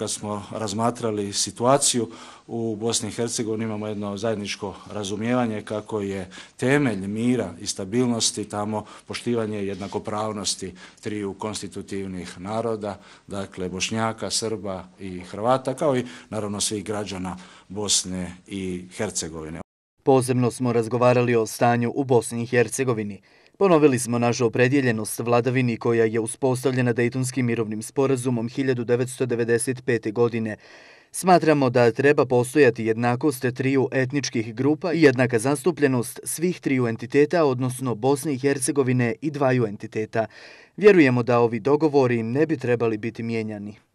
kad smo razmatrali situaciju u Bosni i Hercegovini, imamo jedno zajedničko razumijevanje kako je temelj mira i stabilnosti tamo poštivanje jednakopravnosti triju konstitutivnih naroda, dakle Bošnjaka, Srba i Hrvata, kao i naravno svih građana Bosne i Hercegovine. Posebno smo razgovarali o stanju u Bosni i Hercegovini. Ponovili smo našu opredjeljenost vladavini koja je uspostavljena Dejtonskim mirovnim sporazumom 1995. godine. Smatramo da treba postojati jednakost triju etničkih grupa i jednaka zastupljenost svih triju entiteta, odnosno Bosne i Hercegovine i dvaju entiteta. Vjerujemo da ovi dogovori ne bi trebali biti mijenjani.